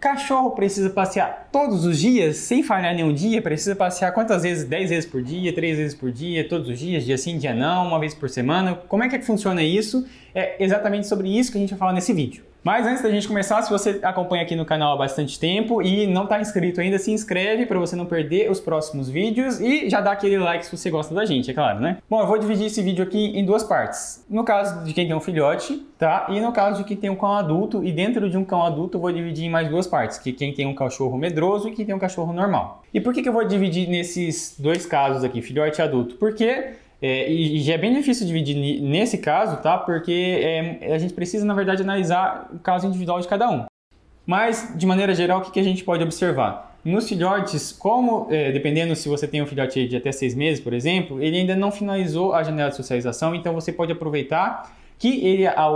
Cachorro precisa passear todos os dias, sem falhar nenhum dia? Precisa passear quantas vezes? 10 vezes por dia, 3 vezes por dia, todos os dias, dia sim, dia não, uma vez por semana? Como é que funciona isso? É exatamente sobre isso que a gente vai falar nesse vídeo. Mas antes da gente começar, se você acompanha aqui no canal há bastante tempo e não está inscrito ainda, se inscreve para você não perder os próximos vídeos e já dá aquele like se você gosta da gente, é claro, né? Bom, eu vou dividir esse vídeo aqui em duas partes. No caso de quem tem um filhote, tá? E no caso de quem tem um cão adulto, e dentro de um cão adulto eu vou dividir em mais duas partes, que quem tem um cachorro medroso e quem tem um cachorro normal. E por que eu vou dividir nesses dois casos aqui, filhote e adulto? Porque e já é bem difícil dividir nesse caso, tá? Porque a gente precisa, na verdade, analisar o caso individual de cada um. Mas, de maneira geral, o que a gente pode observar? Nos filhotes, como, dependendo se você tem um filhote de até 6 meses, por exemplo, ele ainda não finalizou a janela de socialização, então você pode aproveitar que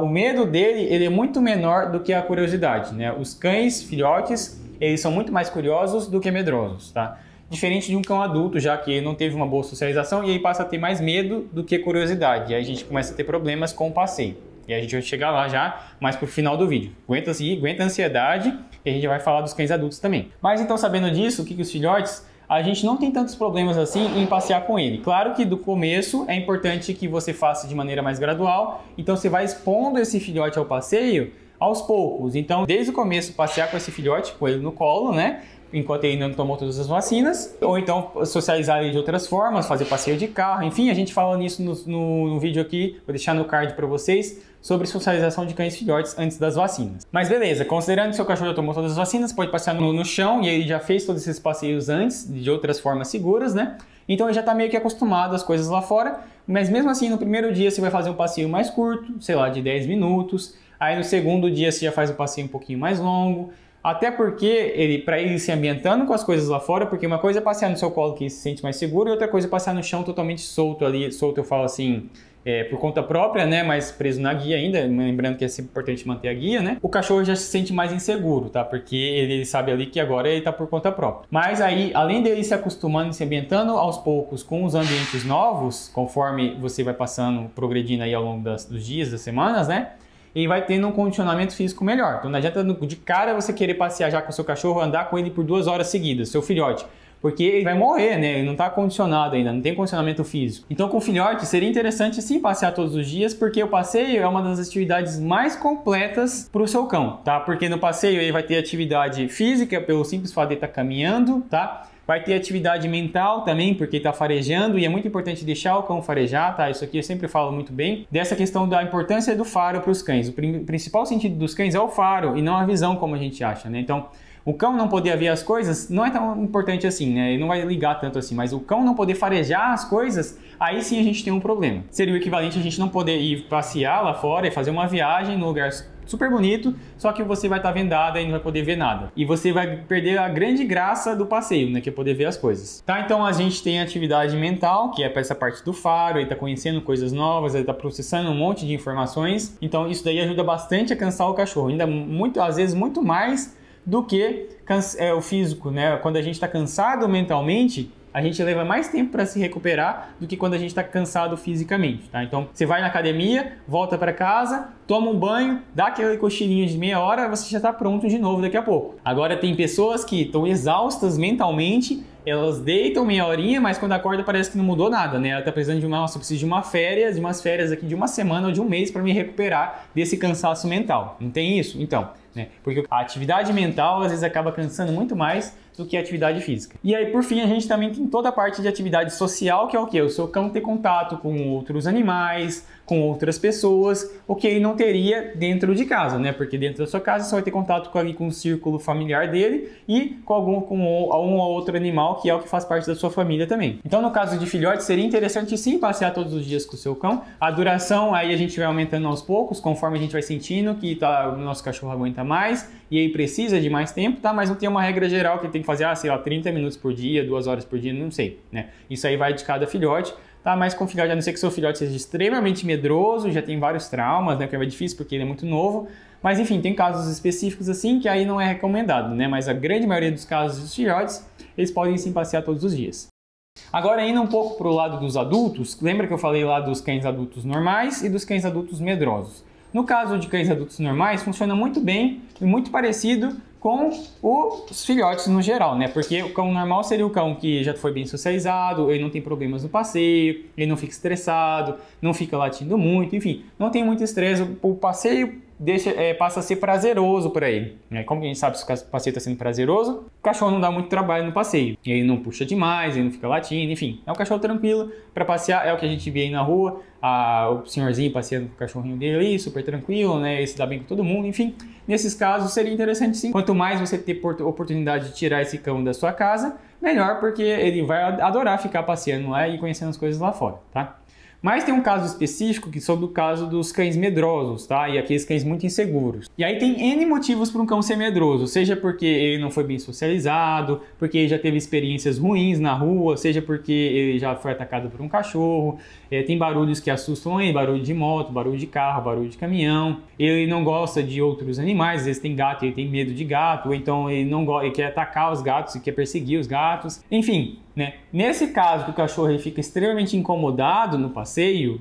o medo dele é muito menor do que a curiosidade, né? Os cães filhotes, eles são muito mais curiosos do que medrosos, tá? Diferente de um cão adulto, já que não teve uma boa socialização e aí passa a ter mais medo do que curiosidade. E aí a gente começa a ter problemas com o passeio. E a gente vai chegar lá já, mas pro final do vídeo. Aguenta a ansiedade e a gente vai falar dos cães adultos também. Mas então, sabendo disso, o que os filhotes, a gente não tem tantos problemas assim em passear com ele. Claro que do começo é importante que você faça de maneira mais gradual. Então você vai expondo esse filhote ao passeio aos poucos. Então, desde o começo, passear com esse filhote, com ele no colo, né? Enquanto ele ainda não tomou todas as vacinas, ou então socializar ele de outras formas, fazer passeio de carro, enfim, a gente fala nisso no vídeo aqui, vou deixar no card para vocês, sobre socialização de cães filhotes antes das vacinas. Mas beleza, considerando que seu cachorro já tomou todas as vacinas, pode passear no chão e ele já fez todos esses passeios antes, de outras formas seguras, né? Então ele já está meio que acostumado às coisas lá fora, mas mesmo assim no primeiro dia você vai fazer um passeio mais curto, sei lá, de 10 minutos, aí no segundo dia você já faz um passeio um pouquinho mais longo, até porque para ele se ambientando com as coisas lá fora, porque uma coisa é passear no seu colo que se sente mais seguro e outra coisa é passear no chão totalmente solto ali, solto eu falo assim, por conta própria, né, mas preso na guia ainda, lembrando que é sempre importante manter a guia, né, o cachorro já se sente mais inseguro, tá, porque ele sabe ali que agora ele tá por conta própria. Mas aí, além dele se acostumando e se ambientando aos poucos com os ambientes novos, conforme você vai passando, progredindo aí ao longo dos dias, das semanas, né, e vai tendo um condicionamento físico melhor. Então não adianta de cara você querer passear já com o seu cachorro, andar com ele por 2 horas seguidas, seu filhote, porque ele vai morrer, né? Ele não está condicionado ainda, não tem condicionamento físico. Então com o filhote seria interessante sim passear todos os dias, porque o passeio é uma das atividades mais completas para o seu cão, tá? Porque no passeio ele vai ter atividade física, pelo simples fato de estar caminhando, tá? Vai ter atividade mental também, porque está farejando, e é muito importante deixar o cão farejar, tá? Isso aqui eu sempre falo muito bem, dessa questão da importância do faro para os cães. O principal sentido dos cães é o faro e não a visão, como a gente acha, né? Então, o cão não poder ver as coisas não é tão importante assim, né? Ele não vai ligar tanto assim, mas o cão não poder farejar as coisas, aí sim a gente tem um problema. Seria o equivalente a gente não poder ir passear lá fora e fazer uma viagem num lugar super bonito, só que você vai estar vendada e não vai poder ver nada. E você vai perder a grande graça do passeio, né? Que é poder ver as coisas. Tá, então a gente tem atividade mental, que é para essa parte do faro, ele tá conhecendo coisas novas, ele tá processando um monte de informações. Então isso daí ajuda bastante a cansar o cachorro, ainda muito, às vezes muito mais do que o físico, né? Quando a gente tá cansado mentalmente, a gente leva mais tempo para se recuperar do que quando a gente está cansado fisicamente, tá? Então, você vai na academia, volta para casa, toma um banho, dá aquele cochilinho de meia hora, você já está pronto de novo daqui a pouco. Agora, tem pessoas que estão exaustas mentalmente, elas deitam meia horinha, mas quando acorda parece que não mudou nada, né? Ela está precisando de nossa, eu preciso de umas férias aqui de uma semana ou de um mês para me recuperar desse cansaço mental. Não tem isso? Então, né? Porque a atividade mental às vezes acaba cansando muito mais do que a atividade física. E aí, por fim, a gente também tem toda a parte de atividade social, que é o quê? O seu cão ter contato com outros animais, com outras pessoas, o que ele não teria dentro de casa, né? Porque dentro da sua casa só vai ter contato com o círculo familiar dele e com um ou outro animal que é o que faz parte da sua família também. Então, no caso de filhote, seria interessante sim passear todos os dias com o seu cão. A duração aí a gente vai aumentando aos poucos, conforme a gente vai sentindo que o nosso cachorro aguenta mais e aí precisa de mais tempo, tá? Mas não tem uma regra geral que tem que fazer, sei lá, 30 minutos por dia, 2 horas por dia, não sei, né? Isso aí vai de cada filhote, tá? Mas com filhote, a não ser que seu filhote seja extremamente medroso, já tem vários traumas, né? Que é difícil porque ele é muito novo, mas enfim, tem casos específicos assim que aí não é recomendado, né? Mas a grande maioria dos casos dos filhotes, eles podem sim passear todos os dias. Agora, indo um pouco pro lado dos adultos, lembra que eu falei lá dos cães adultos normais e dos cães adultos medrosos. No caso de cães adultos normais, funciona muito bem e muito parecido com os filhotes no geral, né? Porque o cão normal seria o cão que já foi bem socializado, ele não tem problemas no passeio, ele não fica estressado, não fica latindo muito, enfim, não tem muito estresse, o passeio passa a ser prazeroso para ele, né? Como que a gente sabe se o passeio está sendo prazeroso? O cachorro não dá muito trabalho no passeio, ele não puxa demais, ele não fica latindo, enfim, é um cachorro tranquilo para passear, é o que a gente vê aí na rua, o senhorzinho passeando com o cachorrinho dele ali, super tranquilo, né? Ele se dá bem com todo mundo, enfim, nesses casos seria interessante sim. Quanto mais você ter oportunidade de tirar esse cão da sua casa, melhor, porque ele vai adorar ficar passeando lá e conhecendo as coisas lá fora, tá? Mas tem um caso específico que sobre o caso dos cães medrosos, tá? E aqueles cães muito inseguros. E aí tem N motivos para um cão ser medroso, seja porque ele não foi bem socializado, porque ele já teve experiências ruins na rua, seja porque ele já foi atacado por um cachorro, tem barulhos que assustam ele, barulho de moto, barulho de carro, barulho de caminhão, ele não gosta de outros animais, às vezes tem gato, ele tem medo de gato, ou então ele quer atacar os gatos, ele quer perseguir os gatos, enfim, né? Nesse caso que o cachorro ele fica extremamente incomodado no passeio,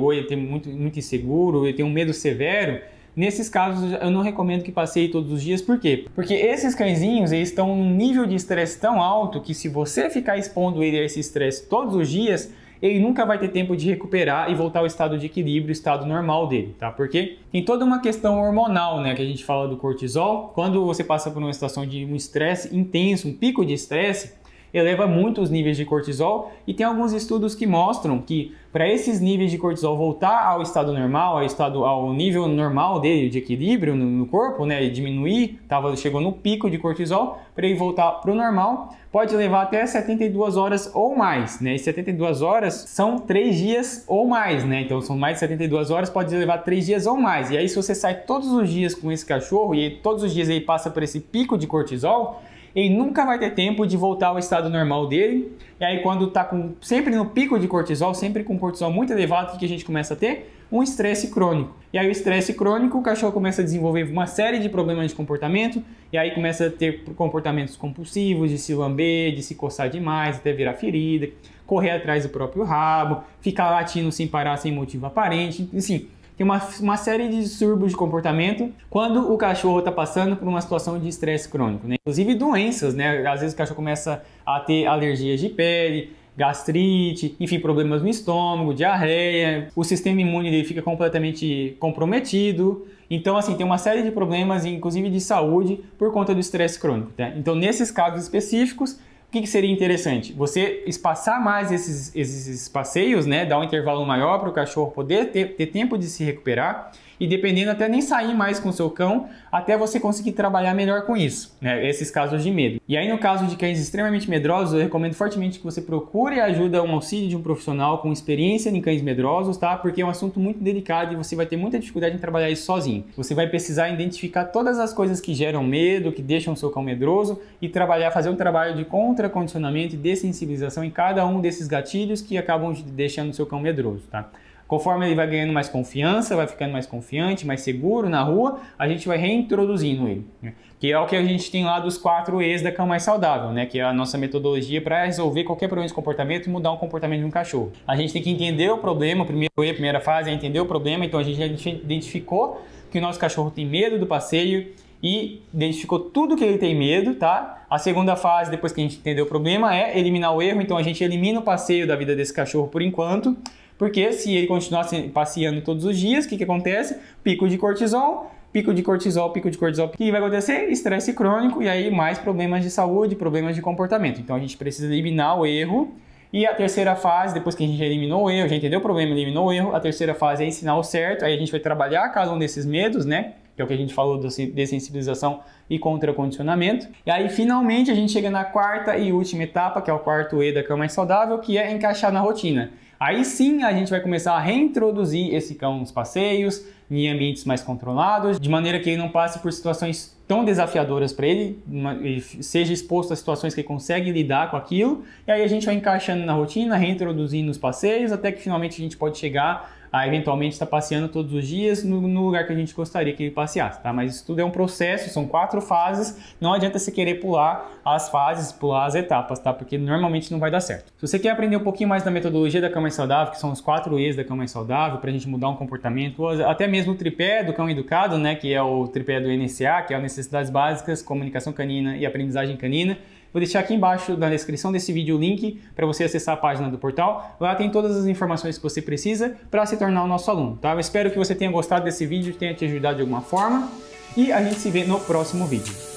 ou ele tem muito inseguro, ou ele tem um medo severo, nesses casos eu não recomendo que passeie todos os dias. Por quê? Porque esses cãezinhos eles estão num nível de estresse tão alto que se você ficar expondo ele a esse estresse todos os dias, ele nunca vai ter tempo de recuperar e voltar ao estado de equilíbrio, o estado normal dele, tá? Porque tem toda uma questão hormonal, né? Que a gente fala do cortisol. Quando você passa por uma situação de um estresse intenso, um pico de estresse, eleva muito os níveis de cortisol e tem alguns estudos que mostram que para esses níveis de cortisol voltar ao estado normal, ao nível normal dele de equilíbrio no corpo, né, e diminuir, chegou no pico de cortisol, para ele voltar para o normal, pode levar até 72 horas ou mais, né? E 72 horas são 3 dias ou mais, né? Então são mais de 72 horas, pode levar 3 dias ou mais. E aí se você sai todos os dias com esse cachorro e todos os dias ele passa por esse pico de cortisol, ele nunca vai ter tempo de voltar ao estado normal dele. E aí quando está sempre no pico de cortisol, sempre com cortisol muito elevado, o que a gente começa a ter? Um estresse crônico. E aí o estresse crônico, o cachorro começa a desenvolver uma série de problemas de comportamento, e aí começa a ter comportamentos compulsivos, de se lamber, de se coçar demais, até virar ferida, correr atrás do próprio rabo, ficar latindo sem parar, sem motivo aparente, enfim. Tem uma série de distúrbios de comportamento quando o cachorro está passando por uma situação de estresse crônico, né? Inclusive doenças, né? Às vezes o cachorro começa a ter alergias de pele, gastrite, enfim, problemas no estômago, diarreia, o sistema imune dele fica completamente comprometido. Então, assim, tem uma série de problemas, inclusive de saúde, por conta do estresse crônico, tá? Então, nesses casos específicos, o que seria interessante? Você espaçar mais esses passeios, né? Dar um intervalo maior para o cachorro poder ter tempo de se recuperar e, dependendo, até nem sair mais com o seu cão até você conseguir trabalhar melhor com isso, né? Esses casos de medo. E aí, no caso de cães extremamente medrosos, eu recomendo fortemente que você procure a ajuda, um auxílio de um profissional com experiência em cães medrosos, tá? Porque é um assunto muito delicado e você vai ter muita dificuldade em trabalhar isso sozinho. Você vai precisar identificar todas as coisas que geram medo, que deixam o seu cão medroso e fazer um trabalho de condicionamento e dessensibilização em cada um desses gatilhos que acabam deixando o seu cão medroso, tá? Conforme ele vai ganhando mais confiança, vai ficando mais confiante, mais seguro na rua, a gente vai reintroduzindo ele, né? Que é o que a gente tem lá dos 4 E's da Cão+Saudável, né? Que é a nossa metodologia para resolver qualquer problema de comportamento e mudar o comportamento de um cachorro. A gente tem que entender o problema, o primeiro E, a primeira fase é entender o problema, então a gente já identificou que o nosso cachorro tem medo do passeio e identificou tudo que ele tem medo, tá? A segunda fase, depois que a gente entendeu o problema, é eliminar o erro, então a gente elimina o passeio da vida desse cachorro por enquanto, porque se ele continuar passeando todos os dias, o que acontece? Pico de cortisol, pico de cortisol, pico de cortisol, o que vai acontecer? Estresse crônico e aí mais problemas de saúde, problemas de comportamento. Então a gente precisa eliminar o erro. E a terceira fase, depois que a gente já eliminou o erro, já entendeu o problema, eliminou o erro, a terceira fase é ensinar o certo, aí a gente vai trabalhar cada um desses medos, né? Que é o que a gente falou de sensibilização e contracondicionamento. E aí, finalmente, a gente chega na quarta e última etapa, que é o 4 E da Cão+Saudável, que é encaixar na rotina. Aí sim, a gente vai começar a reintroduzir esse cão nos passeios, em ambientes mais controlados, de maneira que ele não passe por situações tão desafiadoras para ele seja exposto a situações que ele consegue lidar com aquilo, e aí a gente vai encaixando na rotina, reintroduzindo os passeios, até que finalmente a gente pode chegar a eventualmente estar passeando todos os dias no lugar que a gente gostaria que ele passeasse, tá? Mas isso tudo é um processo, são 4 fases, não adianta você querer pular as fases, pular as etapas, tá? Porque normalmente não vai dar certo. Se você quer aprender um pouquinho mais da metodologia da Cão+Saudável, Cão+Saudável, que são os 4 E's da Cão+Saudável, para a gente mudar um comportamento, até mesmo o tripé do Cão Educado, né, que é o tripé do NCA, que é o Necessidades Básicas, Comunicação Canina e Aprendizagem Canina. Vou deixar aqui embaixo na descrição desse vídeo o link para você acessar a página do portal. Lá tem todas as informações que você precisa para se tornar o nosso aluno, tá? Eu espero que você tenha gostado desse vídeo, tenha te ajudado de alguma forma, e a gente se vê no próximo vídeo.